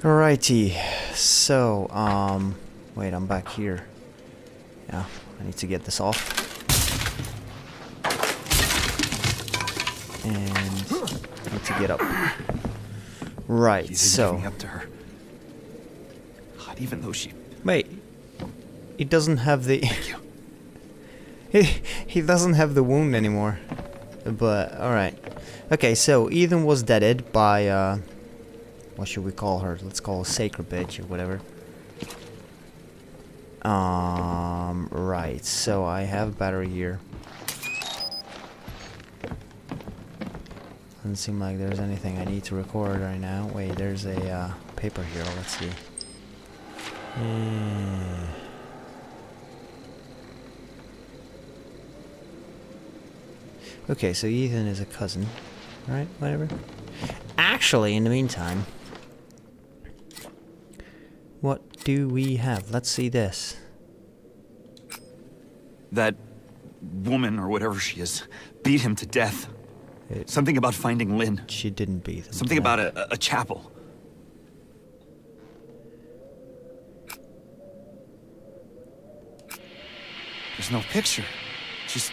Alrighty, so, wait, I'm back here. Yeah, I need to get this off. And I need to get up. Right, so. Up to her. God, even though she... Wait, he doesn't have the... he doesn't have the wound anymore. But, alright. Okay, so Ethan was deaded by, what should we call her? Let's call her Sacred Bitch or whatever. Right, so I have battery here. Doesn't seem like there's anything I need to record right now. Wait, there's a paper here. Let's see. Okay, so Ethan is a cousin. Alright, whatever. Actually, in the meantime... What do we have? Let's see this. That woman, or whatever she is, beat him to death. Something about finding Lynn. She didn't beat him. Something about a chapel. There's no picture. Just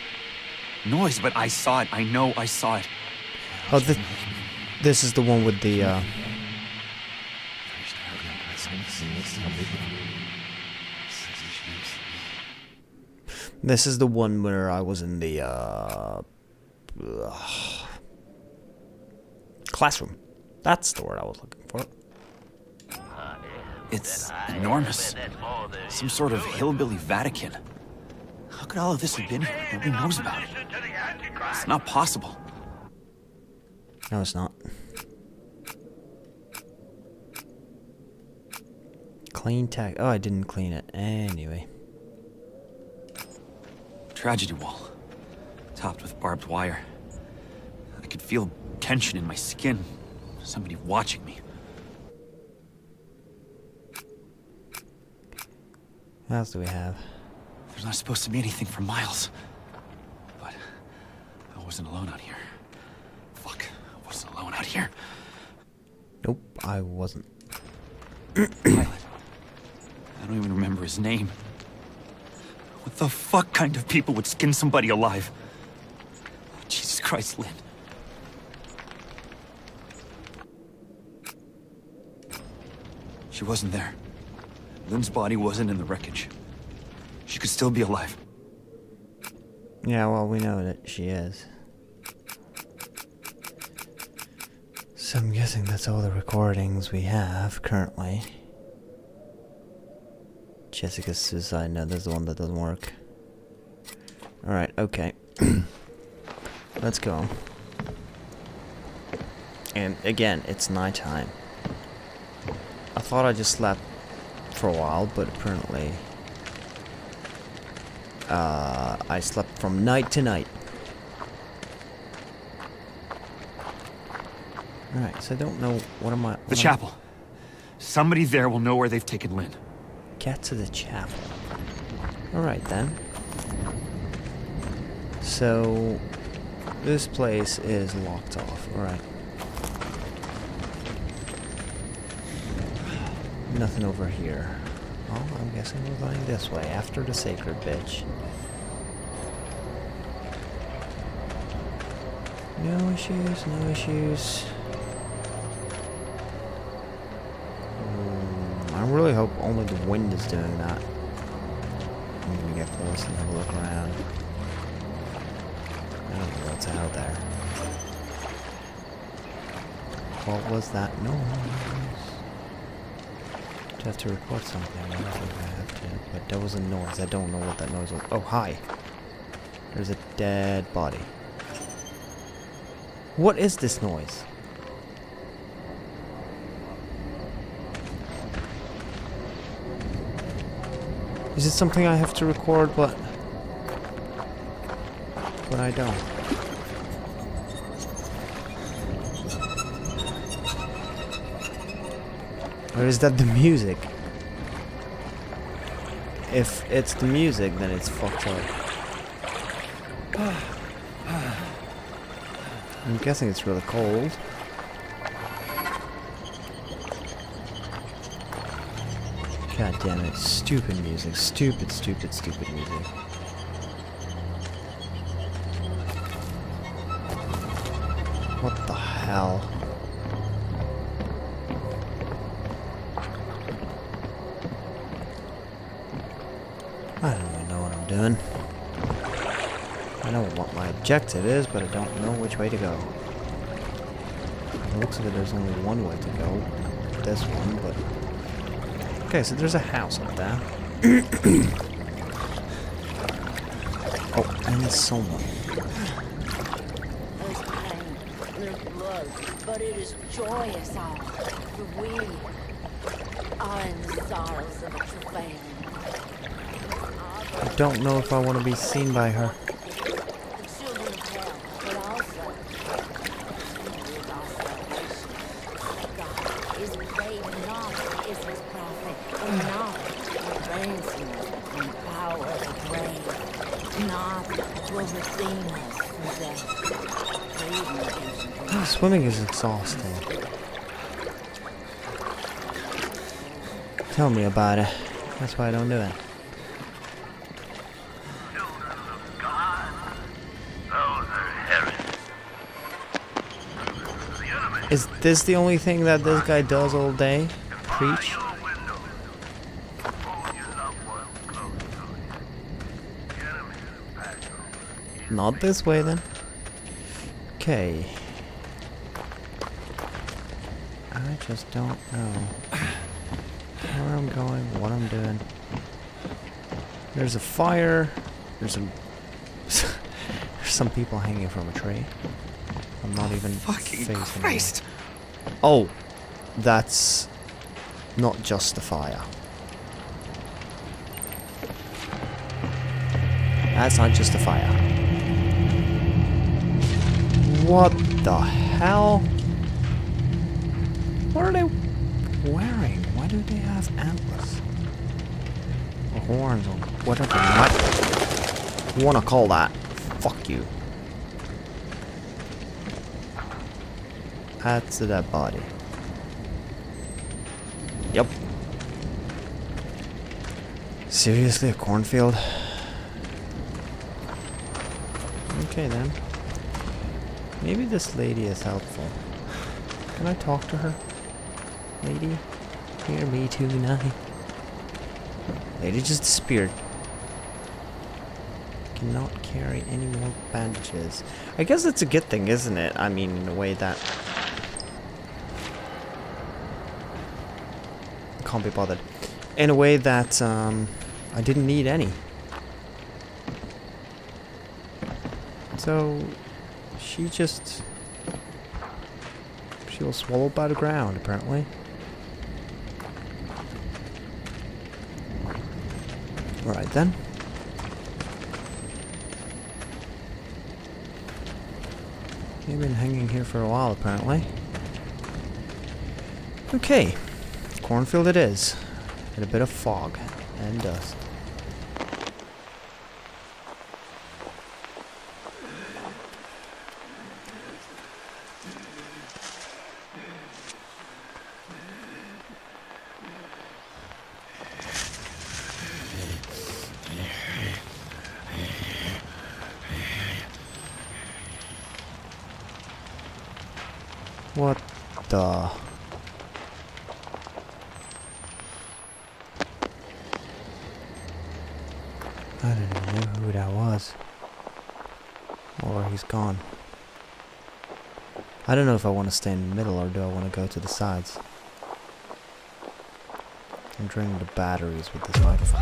noise, but I saw it. I know I saw it. Oh, this is the one with the, This is the one where I was in the, classroom. That's the word I was looking for. It's enormous. Some sort of hillbilly Vatican. How could all of this have been here? Nobody knows about it. It's not possible. No, it's not. Clean tag. Oh, I didn't clean it. Anyway. Tragedy wall, topped with barbed wire. I could feel tension in my skin. Somebody watching me. What else do we have? There's not supposed to be anything for miles. But I wasn't alone out here. Fuck, I wasn't alone out here. Nope, I wasn't. Pilot. I don't even remember his name. What the fuck kind of people would skin somebody alive? Oh, Jesus Christ, Lynn. She wasn't there. Lynn's body wasn't in the wreckage. She could still be alive. Yeah, well, we know that she is. So I'm guessing that's all the recordings we have currently. Jessica's suicide. No, that's the one that doesn't work. Alright, okay. Let's go. And again, it's nighttime. I thought I just slept for a while, but apparently... I slept from night to night. Alright, so I don't know... What am I... The chapel. Somebody there will know where they've taken Lynn. Get to the chapel. Alright then. So, this place is locked off. Alright. Nothing over here. Oh, I'm guessing we're going this way, after the Sacred Bitch. No issues, no issues. I really hope only the wind is doing that. I'm gonna get close and have a look around. I don't know what's out there. What was that noise? I have to report something. I don't think I have to, but there was a noise. I don't know what that noise was. Oh, hi! There's a dead body. What is this noise? Is it something I have to record, but I don't? Or is that the music? If it's the music, then it's fucked up. I'm guessing it's really cold. God damn it. Stupid music. Stupid music. What the hell? I don't even know what I'm doing. I know what my objective is, but I don't know which way to go. It looks like there's only one way to go. This one, but... Okay, so there's a house up there. Oh, and someone. There's pain, there's blood, but it is joyous hour. The wind, and the sorrows of a travail. I don't know if I want to be seen by her. Swimming is exhausting. Tell me about it. That's why I don't do it. Is this the only thing that this guy does all day? Preach? Not this way then. Okay. I just don't know where I'm going, what I'm doing. There's a fire. There's some. There's some people hanging from a tree. I'm not even fucking Christ. Them. Oh, that's not just the fire. That's not just the fire. What the hell? What are they wearing? Why do they have antlers? Or horns or whatever you might wanna call that. Fuck you. Add to that body. Yep. Seriously, a cornfield? Okay then. Maybe this lady is helpful. Can I talk to her? Lady, hear me tonight. Lady just disappeared. Cannot carry any more bandages. I guess that's a good thing, isn't it? I mean, in a way that... Can't be bothered. In a way that I didn't need any. So she just she was swallowed by the ground apparently. Alright then. They've been hanging here for a while apparently. Okay. Cornfield it is, and a bit of fog and dust. What the... I didn't even know who that was. Or he's gone. I don't know if I want to stay in the middle or do I want to go to the sides. I'm draining the batteries with this microphone.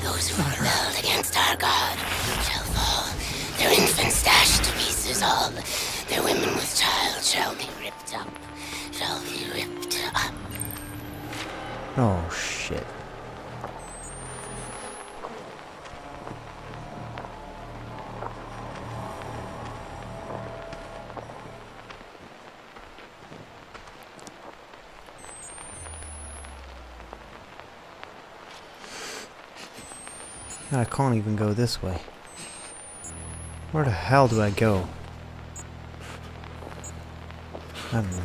Those who rebelled against our God shall fall. Their infants dashed to pieces all. Their women with child shall be ripped up. Shall be ripped up. Oh, shit. I can't even go this way. Where the hell do I go? I don't know.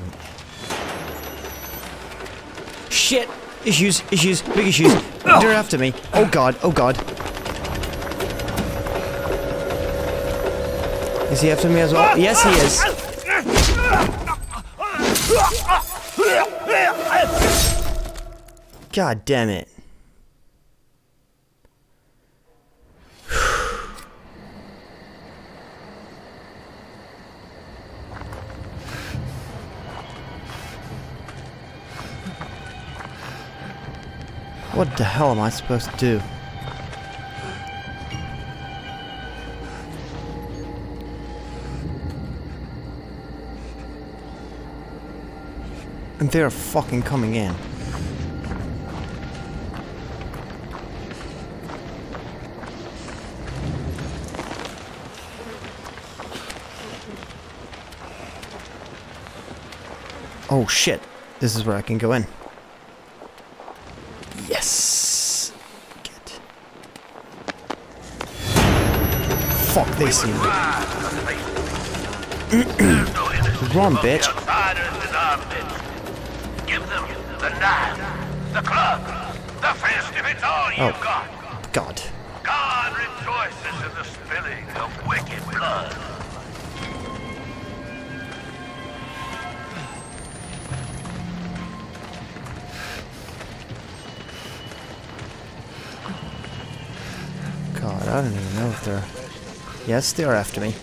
Shit! Issues, issues, big issues. They're after me. Oh god, oh god. Is he after me as well? Yes, he is. God damn it. What the hell am I supposed to do? And they're fucking coming in. Oh shit, this is where I can go in. Yes! Get. Fuck, they see me. Run, bitch. Oh, God. God rejoices in the spilling of wicked blood. God, I don't even know if they're... Yes, they are after me.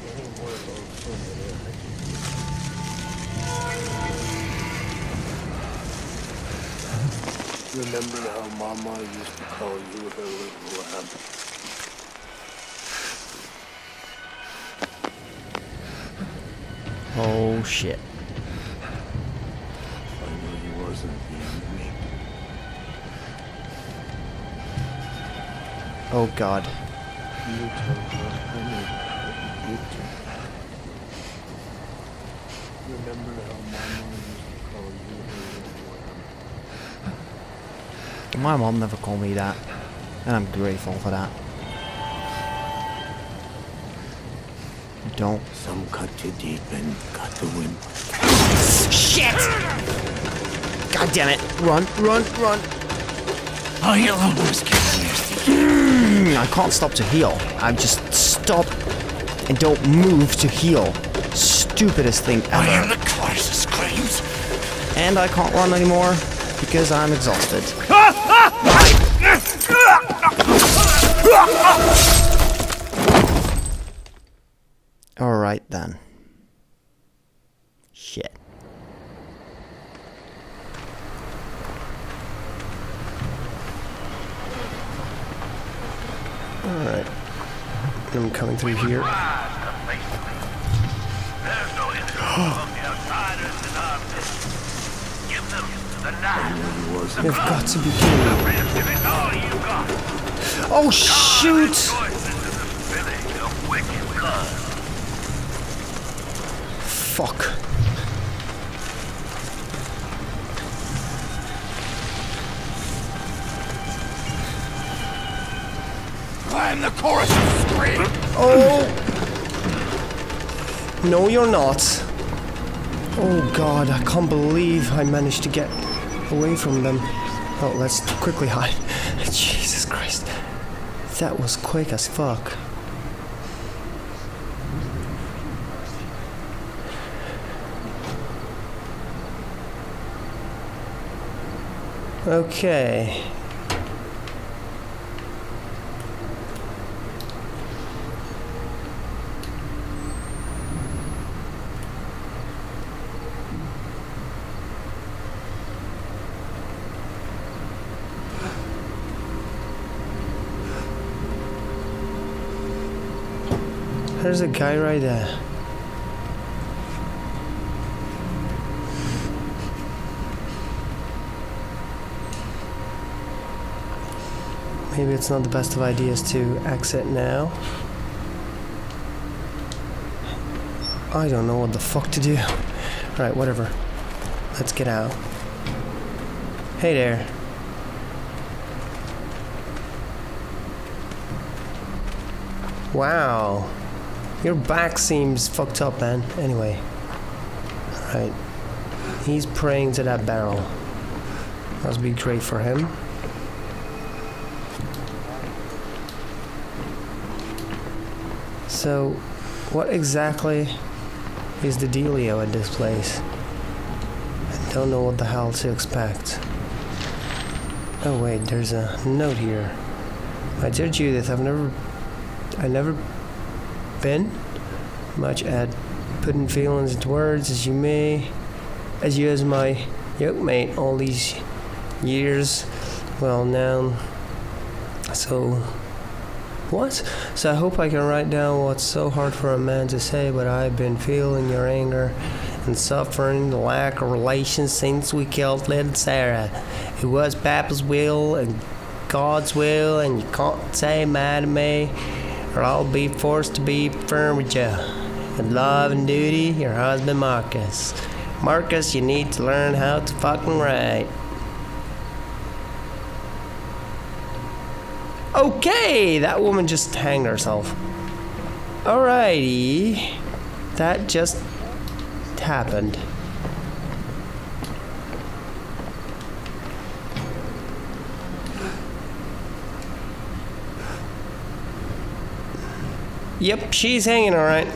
Remember how Mama used to call you with her little lamb? Oh shit. I knew he wasn't the enemy. Oh god. You told us honey, you told. Remember how Mama used to call you with her little lamb? My mom never called me that, and I'm grateful for that. Don't. Some cut you deep and cut the wind. Shit! God damn it! Run, run, run! Oh, you almost killed me. I can't stop to heal. I just stop and don't move to heal. Stupidest thing ever. I am the closest screams. And I can't run anymore because I'm exhausted. All right then. Shit. All right. I'm coming through here. They've got to be kidding me. Oh shoot! Fuck. I'm the chorus of scream. Oh. No, you're not. Oh god, I can't believe I managed to get away from them. Oh, let's quickly hide. Jesus Christ. That was quick as fuck. Okay. There's a guy right there. Maybe it's not the best of ideas to exit now. I don't know what the fuck to do. Right, whatever. Let's get out. Hey there. Wow. Your back seems fucked up, man. Anyway. Alright. He's praying to that barrel. Must be great for him. So, what exactly is the dealio at this place? I don't know what the hell to expect. Oh wait, there's a note here. My dear Judith, I've never been much at putting feelings into words as my yoke mate all these years. Well now, so what? So I hope I can write down what's so hard for a man to say, but I've been feeling your anger and suffering the lack of relations since we killed little Sarah. It was Papa's will and God's will, and you can't say mad at me, or I'll be forced to be firm with you. In love and duty, your husband Marcus. Marcus, you need to learn how to fucking write. Okay, that woman just hanged herself. Alrighty. That just happened. Yep, she's hanging alright.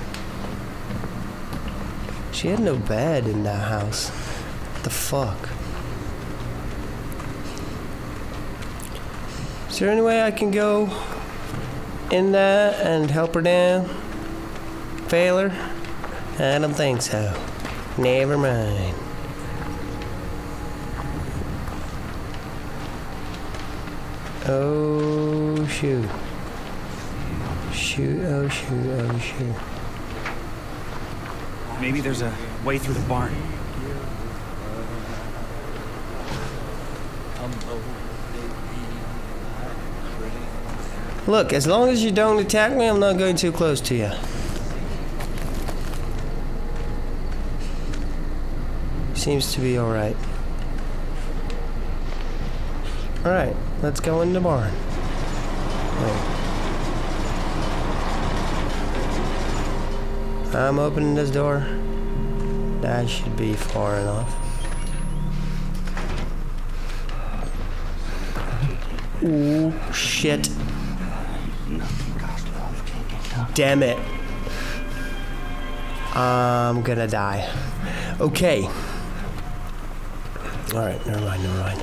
She had no bed in that house. What the fuck? Is there any way I can go in there and help her down? Fail her? I don't think so. Never mind. Oh shoot. Shoot, oh shoot, oh shoot. Maybe there's a way through the barn. Look, as long as you don't attack me, I'm not going too close to you. Seems to be alright. Alright, let's go in the barn. Wait. I'm opening this door. That should be far enough. Ooh, shit. Damn it. I'm gonna die. Okay. Alright, never mind, never mind.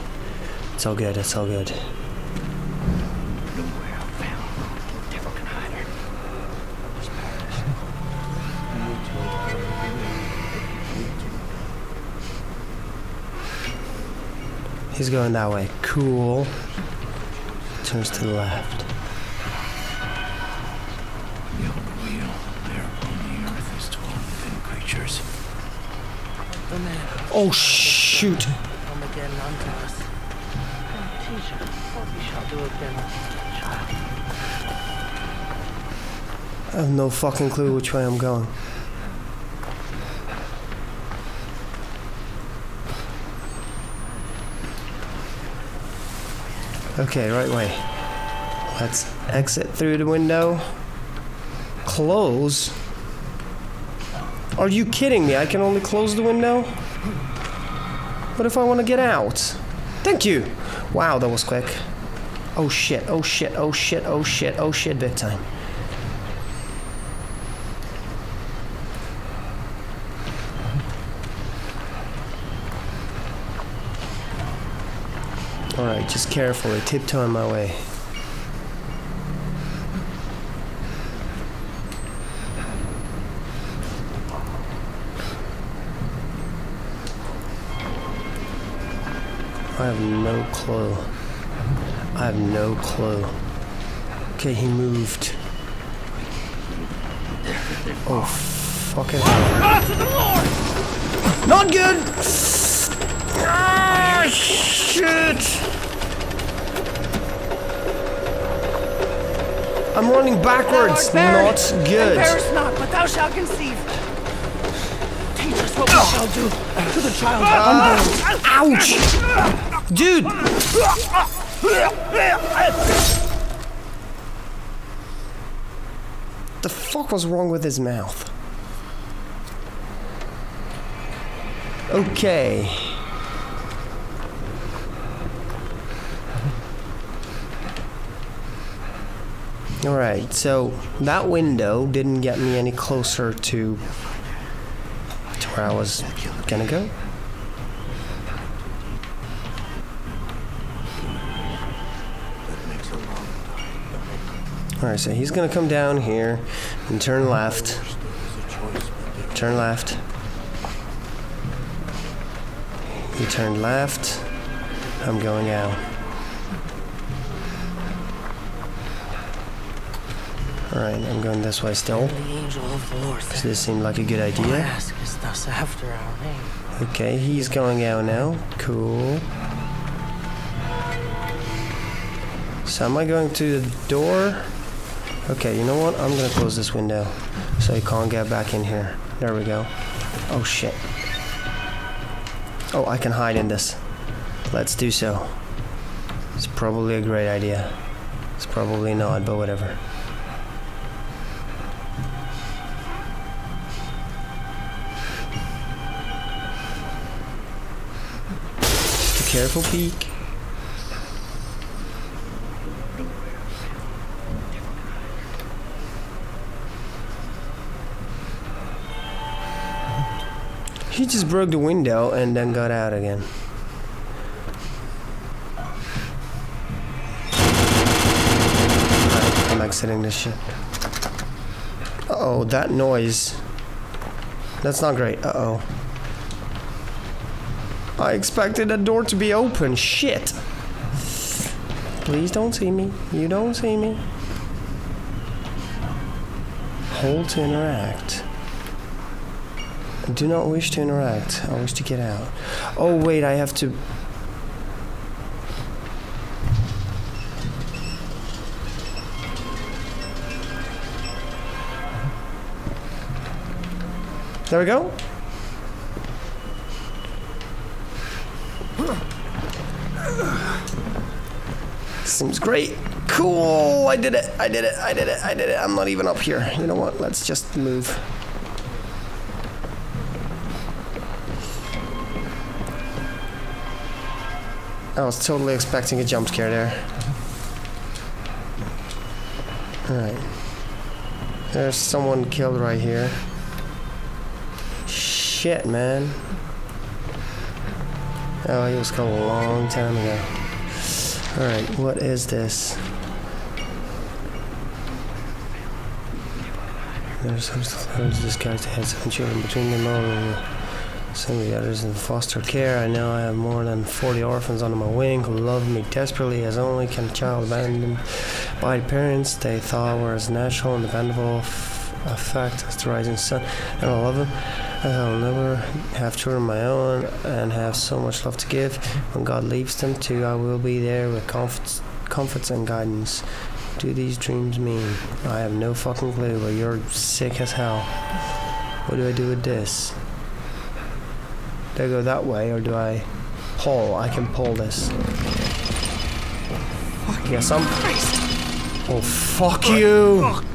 It's all good, it's all good. He's going that way. Cool. Turns to the left. Oh, shoot. I have no fucking clue which way I'm going. Okay, right way. Let's exit through the window. Close? Are you kidding me? I can only close the window? What if I want to get out? Thank you! Wow, that was quick. Oh shit, oh shit, oh shit, oh shit, oh shit, big time. Alright, just carefully, tiptoeing my way. I have no clue. I have no clue. Okay, he moved. Oh, fucking hell. Not good! Ah, shit! I'm running backwards. Not good. Embarrass not, but thou shalt conceive. Teach us what we shall do to the child unborn. Ouch! Dude! The fuck was wrong with his mouth? Okay. Alright, so that window didn't get me any closer to where I was gonna go. Alright, so he's gonna come down here and turn left. Turn left. He turned left. I'm going out. Alright, I'm going this way still. Because this seemed like a good idea. Okay, he's going out now. Cool. So am I going to the door? Okay, you know what? I'm gonna close this window so he can't get back in here. There we go. Oh shit. Oh, I can hide in this. Let's do so. It's probably a great idea. It's probably not, but whatever. Just a careful peek. He just broke the window and then got out again. I'm exiting this shit. Uh-oh, that noise. That's not great. Uh-oh. I expected that door to be open. Shit. Please don't see me. You don't see me. Hold to interact. I do not wish to interact. I wish to get out. Oh wait, I have to... There we go. Seems great. Cool, I did it, I did it, I did it, I did it. I'm not even up here. You know what, let's just move. I was totally expecting a jump scare there. Alright. There's someone killed right here. Shit, man. Oh, he was killed a long time ago. Alright, what is this? There's this guy's heads and children between them all and... Some of the others in foster care. I know I have more than 40 orphans under my wing who love me desperately as only can a child abandoned by parents they thought were as natural and dependable a fact as the rising sun. And I love them. I'll never have children of my own and have so much love to give. When God leaves them too, I will be there with comforts and guidance. What do these dreams mean? I have no fucking clue, but you're sick as hell. What do I do with this? Do I go that way, or do I pull? I can pull this. Fuck yes, I'm... Christ. Oh, fuck but you! Fuck.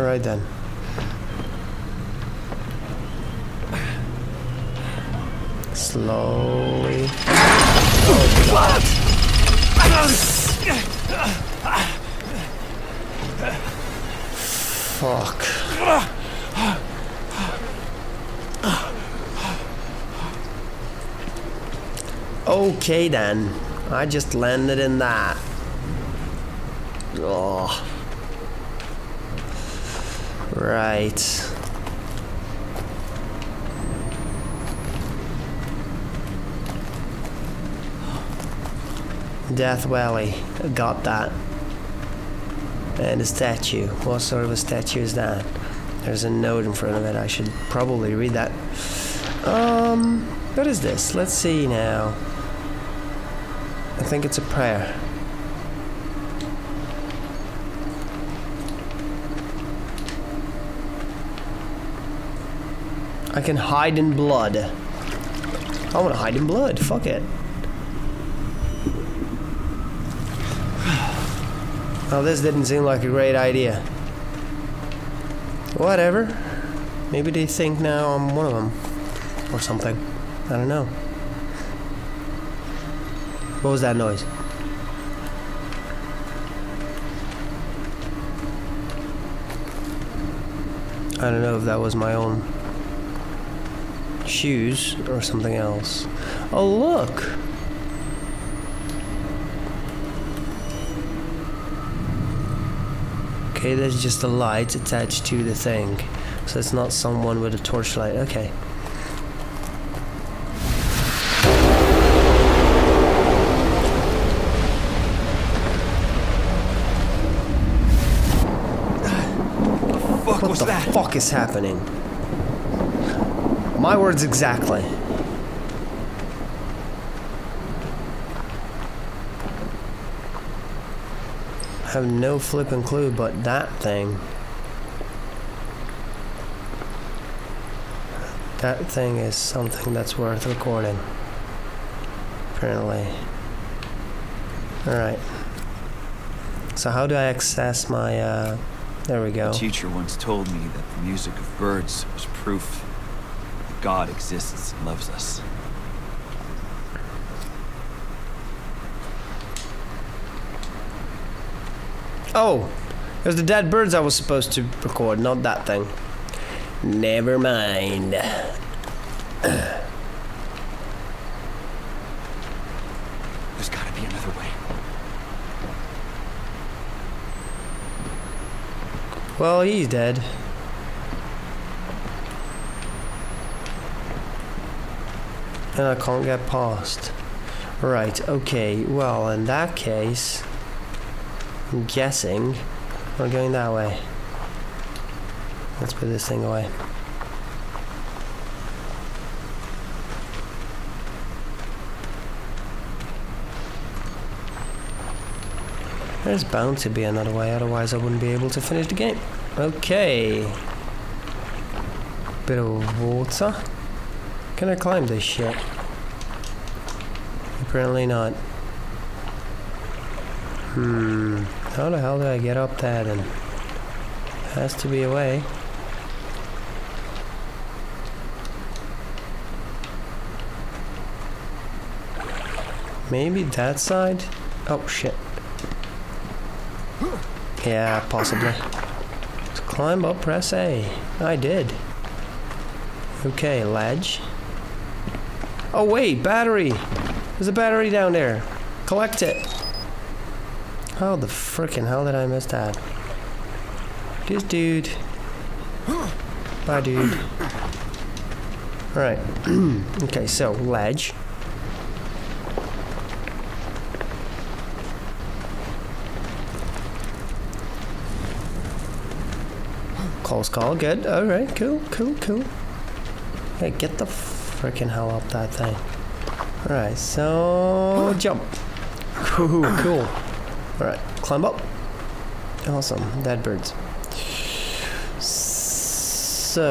Alright then. Slowly... Oh, God. Fuck. Okay then. I just landed in that. Oh. Right. Death Valley. Got that. And a statue. What sort of a statue is that? There's a note in front of it. I should probably read that. What is this? Let's see now. I think it's a prayer. I can hide in blood. I want to hide in blood. Fuck it. Oh, this didn't seem like a great idea. Whatever. Maybe they think now I'm one of them. Or something. I don't know. What was that noise? I don't know if that was my own shoes or something else. Oh, look! Okay, there's just a light attached to the thing. So it's not someone with a torchlight. Okay. What the fuck is happening? My words exactly. I have no flipping clue, but that thing. That thing is something that's worth recording. Apparently. Alright. So how do I access my, there we go. The teacher once told me that the music of birds was proof that God exists and loves us. Oh! It was the dead birds I was supposed to record, not that thing. Never mind. There's gotta be another way. Well, he's dead. And I can't get past. Right, okay. Well, in that case, I'm guessing we're going that way. Let's put this thing away. There's bound to be another way, otherwise I wouldn't be able to finish the game. Okay. Bit of water. Can I climb this shit? Apparently not. How the hell do I get up there then? Has to be a way. Maybe that side? Oh shit. Yeah, possibly. Let's climb up, press A. I did. Okay, ledge. Oh wait, battery! There's a battery down there. Collect it! How the frickin' hell did I miss that? This dude. Bye, dude. Alright. Okay, so, ledge. Close call, good. Alright, cool, cool, cool. Hey, get the frickin' hell up that thing. Alright, so jump. Cool, cool. Alright, climb up. Awesome, dead birds. So,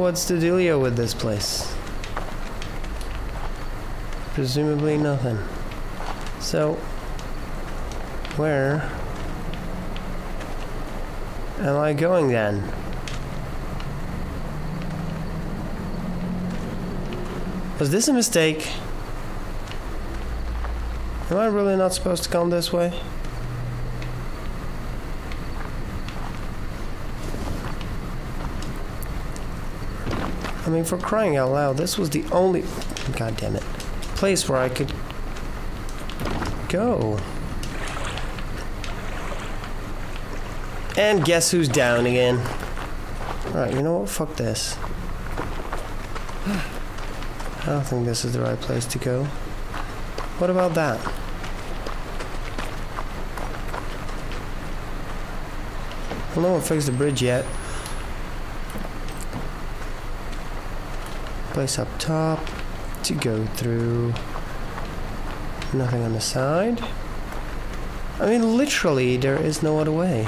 what's the dealio with this place? Presumably nothing. So, where am I going then? Was this a mistake? Am I really not supposed to come this way? I mean, for crying out loud, this was the only, god damn it, place where I could go. And guess who's down again? Alright, you know what? Fuck this. I don't think this is the right place to go. What about that? Well, no one fixed the bridge yet. Place up top to go through. Nothing on the side. I mean, literally, there is no other way.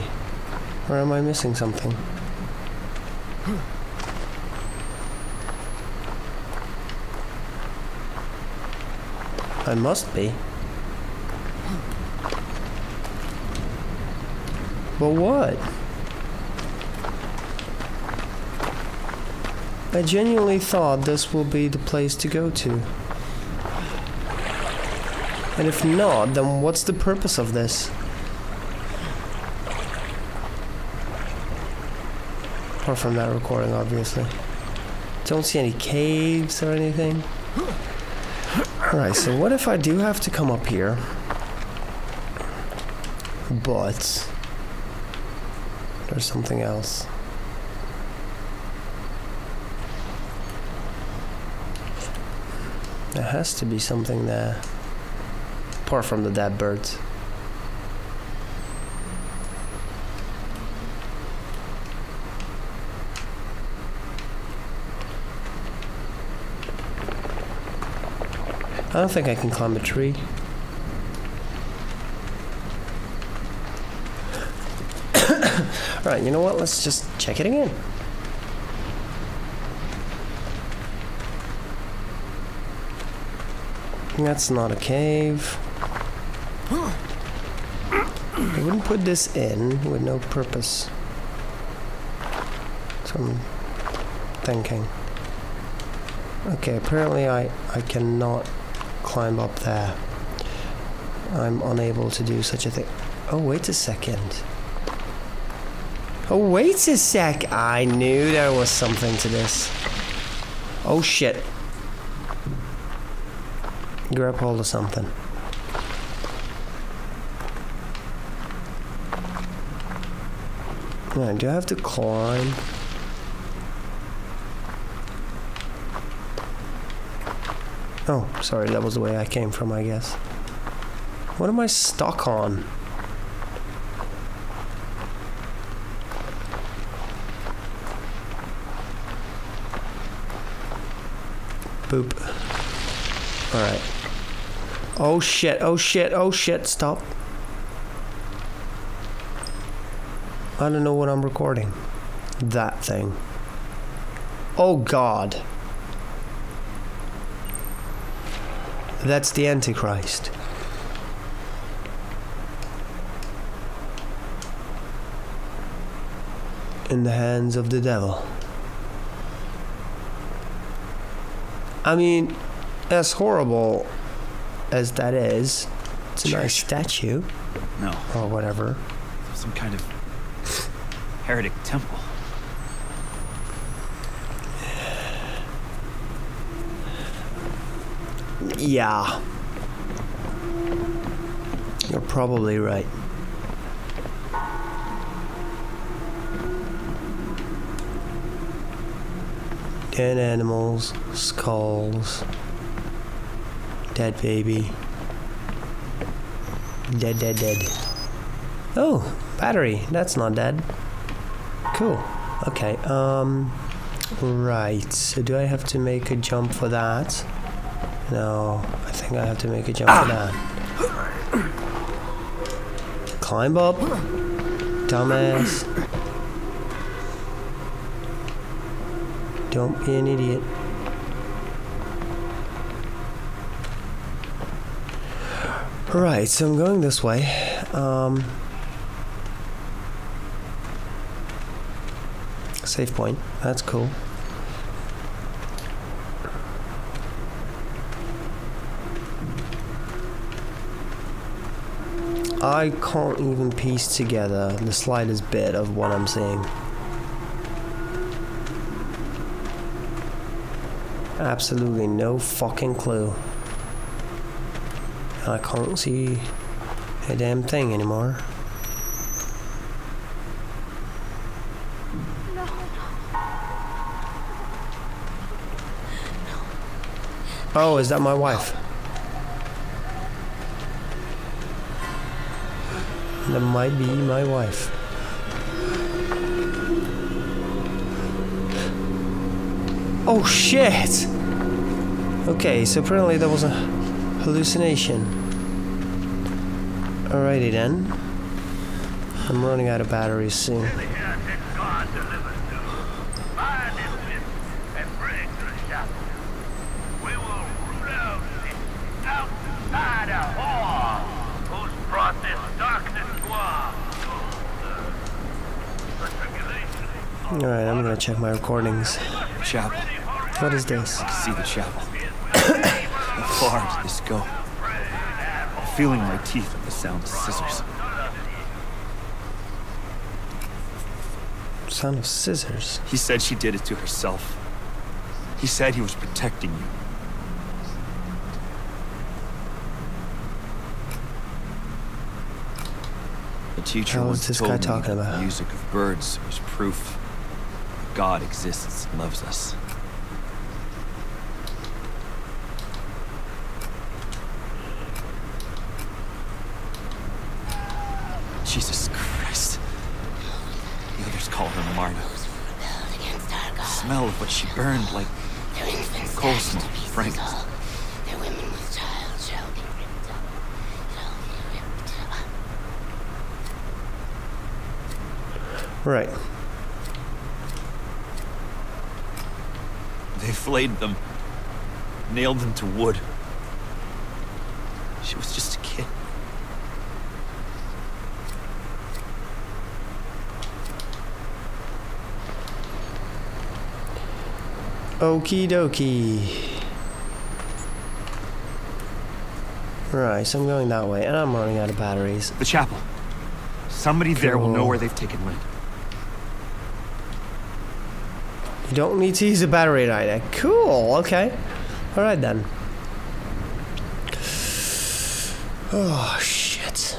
Or am I missing something? I must be. But what? I genuinely thought this will be the place to go to. And if not, then what's the purpose of this? Apart from that recording, obviously. Don't see any caves or anything. Alright, so what if I do have to come up here? But there's something else. There has to be something there. Apart from the dead birds. I don't think I can climb a tree. Alright, you know what? Let's just check it again. That's not a cave. I wouldn't put this in with no purpose. So I'm thinking. Okay, apparently I cannot climb up there. I'm unable to do such a thing. Oh, wait a second. Oh, wait a sec! I knew there was something to this. Oh, shit. Grab hold of something. Alright, do I have to climb? Oh, sorry, that was the way I came from, I guess. What am I stuck on? Boop. Alright. Oh shit, oh shit, oh shit, stop. I don't know what I'm recording. That thing. Oh god. That's the Antichrist. In the hands of the devil. I mean, as horrible as that is, it's a nice statue. No. Or whatever. Some kind of heretic temple. Yeah. You're probably right. Dead animals, skulls, dead baby, dead. Oh, battery, that's not dead. Cool, okay, right, so do I have to make a jump for that? No, I think I have to make a jump for that. Climb up, dumbass. Don't be an idiot. Right, so I'm going this way. Save point. That's cool. I can't even piece together the slightest bit of what I'm seeing. Absolutely no fucking clue. I can't see a damn thing anymore. No. No. Oh, is that my wife? That might be my wife. Oh shit! Okay, so apparently there was a hallucination. Alrighty then. I'm running out of batteries soon. Alright, I'm gonna check my recordings. chapel. What is this? I can see the chapel. How far does this go? I'm feeling my teeth at the sound of scissors. Sound of scissors? He said she did it to herself. He said he was protecting you. The teacher once told me that the music of birds was proof that God exists and loves us. Jesus Christ. The others call her Marna. The smell of what she burned like coal smoke, frankincense. Their women with child shall be ripped up. Right. They flayed them, nailed them to wood. She was just a kid. Okie dokie. Right, so I'm going that way, and I'm running out of batteries. The chapel. Somebody there will know where they've taken Lynn. You don't need to use a battery lighter. Cool, okay. Alright then. Oh, shit.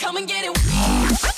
Come and get it.